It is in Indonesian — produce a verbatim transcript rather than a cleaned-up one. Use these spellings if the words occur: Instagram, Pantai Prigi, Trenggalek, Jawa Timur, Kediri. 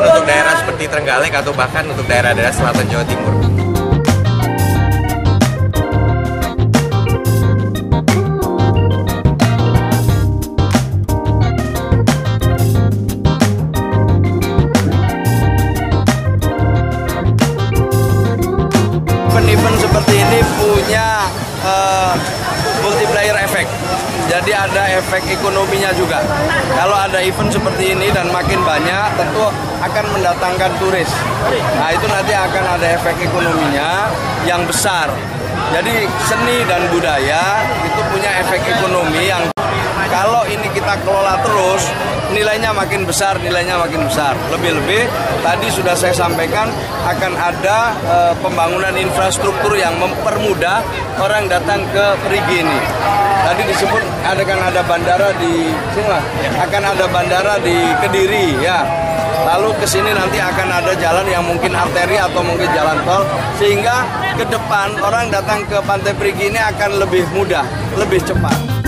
kebutuhan untuk daerah seperti Trenggalek atau bahkan untuk daerah-daerah selatan Jawa Timur. Event seperti ini punya uh, multiplier efek, jadi ada efek ekonominya juga. Kalau ada event seperti ini dan makin banyak, tentu akan mendatangkan turis. Nah, itu nanti akan ada efek ekonominya yang besar. Jadi seni dan budaya itu punya efek ekonomi yang kalau ini kita kelola terus, nilainya makin besar, nilainya makin besar. Lebih-lebih, tadi sudah saya sampaikan akan ada e, pembangunan infrastruktur yang mempermudah orang datang ke Prigi ini. Tadi disebut akan ada bandara di sini, akan ada bandara di Kediri, ya. Lalu ke sini nanti akan ada jalan yang mungkin arteri atau mungkin jalan tol, sehingga ke depan orang datang ke Pantai Prigi ini akan lebih mudah, lebih cepat.